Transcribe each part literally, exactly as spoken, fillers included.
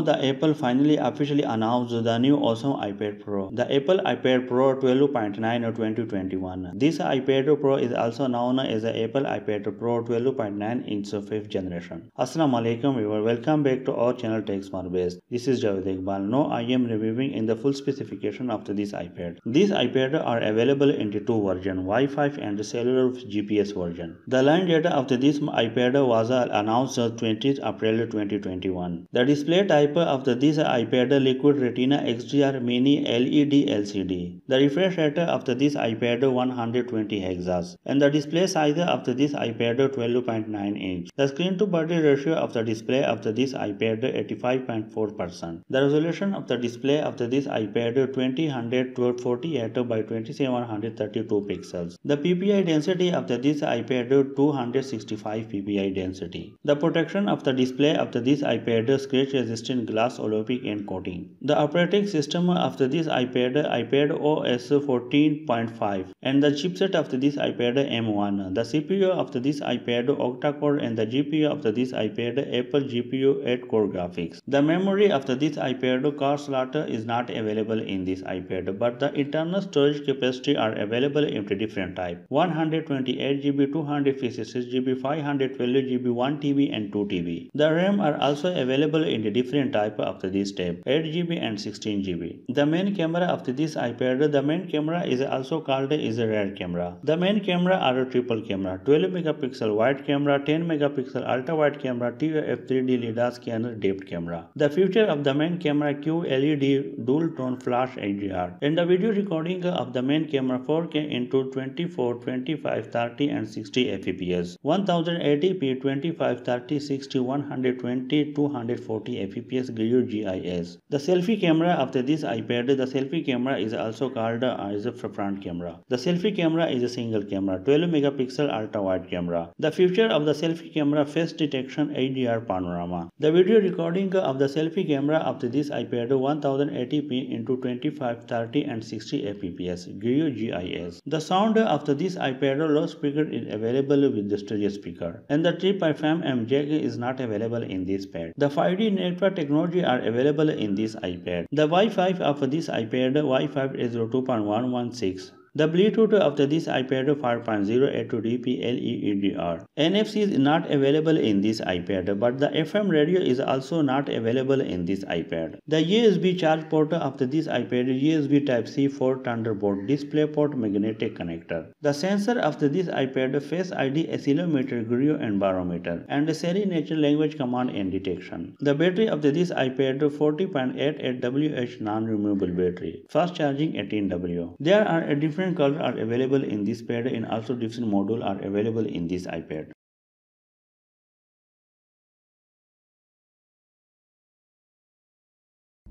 Now the Apple finally officially announced the new awesome iPad Pro, the Apple iPad Pro twelve point nine twenty twenty-one. This iPad Pro is also known as the Apple iPad Pro twelve point nine inch fifth generation. Assalamu alaikum viewers, welcome back to our channel TechSmartBest. This is Javed Iqbal. Now I am reviewing in the full specification of this iPad. These iPads are available in the two versions, Wi-Fi and cellular G P S version. The launch date of this iPad was announced twentieth of April twenty twenty-one. The display type of this iPad Liquid Retina X D R Mini L E D L C D. The refresh rate of this iPad one hundred twenty hertz and the display size of this iPad twelve point nine inch. The screen to body ratio of the display of this iPad eighty-five point four percent. The resolution of the display of this iPad twenty by twenty-seven thirty-two pixels. The P P I density of this iPad two hundred sixty-five P P I density. The protection of the display of this iPad scratch resistant glass Olympic and coating. The operating system of this iPad iPad O S fourteen point five and the chipset of this iPad M one. The C P U of this iPad octa-core and the G P U of this iPad Apple G P U eight core graphics. The memory of this iPad card slot is not available in this iPad, but the internal storage capacity are available in different type: one hundred twenty-eight gigabytes, two hundred fifty-six gigabytes, five hundred twelve gigabytes, one terabyte and two terabytes. The RAM are also available in the different type of this tab, eight gigabytes and sixteen gigabytes. The main camera of this iPad, the main camera is also called is a rear camera. The main camera are a triple camera, twelve megapixel wide camera, ten megapixel ultra wide camera, T F three D LIDAR scanner depth camera. The feature of the main camera Q L E D dual tone flash H D R and the video recording of the main camera four K into twenty-four, twenty-five, thirty and sixty F P S, ten eighty p, twenty-five, thirty, sixty, one hundred twenty, two hundred forty F P S G I S. The selfie camera after this iPad, the selfie camera is also called as a front camera. The selfie camera is a single camera, twelve megapixel ultra wide camera. The feature of the selfie camera face detection H D R panorama. The video recording of the selfie camera after this iPad ten eighty p into twenty-five, thirty and sixty F P S G I S. The sound of this iPad loudspeaker is available with the stereo speaker and the three point five millimeter jack is not available in this pad. The five G network technology are available in this iPad. The Wi-Fi of this iPad Wi-Fi is two point one one six. The Bluetooth of this iPad five point oh A to D P L I D A R. N F C is not available in this iPad, but the F M radio is also not available in this iPad. The U S B charge port of this iPad, U S B Type-C for Thunderbolt, DisplayPort magnetic connector. The sensor of this iPad, Face I D, accelerometer, gyroscope and barometer, and Siri natural language command and detection. The battery of this iPad forty point eight eight watt non-removable battery, fast charging eighteen watts. There are a different Different colors are available in this pad and also different modules are available in this iPad.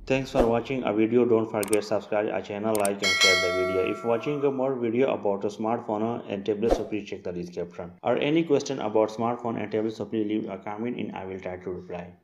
Thanks for watching our video. Don't forget subscribe our channel, like and share the video. If watching a more video about a smartphone and tablet, so please check the description. Or any question about smartphone and tablet, so please leave a comment and I will try to reply.